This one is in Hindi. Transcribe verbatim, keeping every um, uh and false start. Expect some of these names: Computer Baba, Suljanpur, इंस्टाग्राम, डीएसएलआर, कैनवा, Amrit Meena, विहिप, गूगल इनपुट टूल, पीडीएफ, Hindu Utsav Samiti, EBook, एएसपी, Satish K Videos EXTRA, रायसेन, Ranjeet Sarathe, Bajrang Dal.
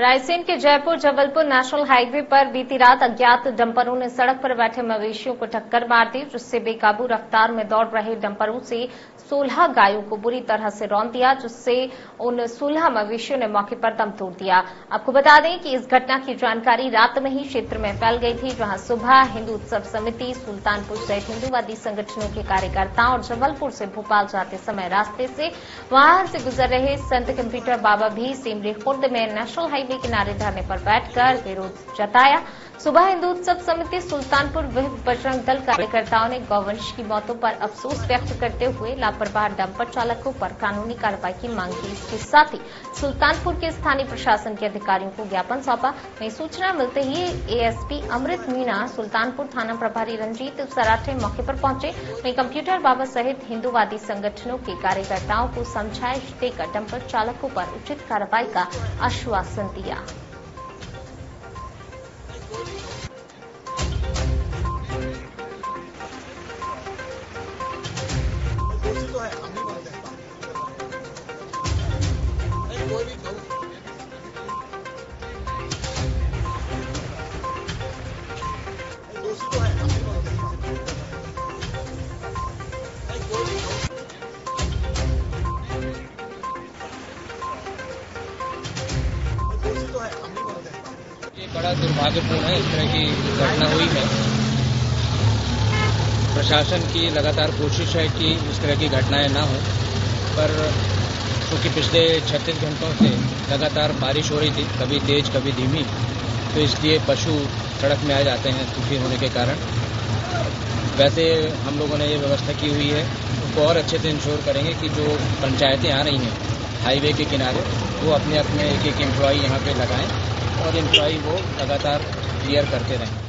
रायसेन के जयपुर जबलपुर नेशनल हाईवे पर बीती रात अज्ञात डंपरों ने सड़क पर बैठे मवेशियों को टक्कर मार दी, जिससे बेकाबू रफ्तार में दौड़ रहे डंपरों से सोलह गायों को बुरी तरह से रौंद दिया, जिससे उन सोलह मवेशियों ने मौके पर दम तोड़ दिया। आपको बता दें कि इस घटना की जानकारी रात में ही क्षेत्र में फैल गई थी, जहां सुबह हिंदू उत्सव समिति सुल्तानपुर सहित हिंदूवादी संगठनों के कार्यकर्ताओं और जबलपुर से भोपाल जाते समय रास्ते से वहां से गुजर रहे संत कंप्यूटर बाबा भी सिमरी खुर्द में नेशनल हाईवे किनारे धरने पर बैठकर विरोध जताया। सुबह हिंदू उत्सव समिति सुल्तानपुर विहिप बजरंग दल कार्यकर्ताओं ने गौवंश की मौतों पर अफसोस व्यक्त करते हुए लापरवाह डंपर चालकों पर कानूनी कार्रवाई की मांग की। इसके साथ ही सुल्तानपुर के स्थानीय प्रशासन के अधिकारियों को ज्ञापन सौंपा। नई सूचना मिलते ही एएसपी अमृत मीणा, सुल्तानपुर थाना प्रभारी रंजीत सराठे मौके पर पहुंचे। वहीं कंप्यूटर बाबा सहित हिंदूवादी संगठनों के कार्यकर्ताओं को समझाइश देकर डंपर चालकों पर उचित कार्रवाई का आश्वासन दिया। बड़ा दुर्भाग्यपूर्ण है इस तरह की घटना हुई है। प्रशासन की लगातार कोशिश है कि इस तरह की घटनाएं ना हो, पर क्योंकि पिछले छत्तीस घंटों से लगातार बारिश हो रही थी, कभी तेज कभी धीमी, तो इसलिए पशु सड़क में आ जाते हैं सूखे होने के कारण। वैसे हम लोगों ने ये व्यवस्था की हुई है, उनको और अच्छे से इंश्योर करेंगे कि जो पंचायतें आ रही हैं हाईवे के किनारे, वो अपने अपने एक एक एम्प्लॉई यहाँ पर लगाएँ और एम्प्लॉई वो लगातार क्लियर करते रहें।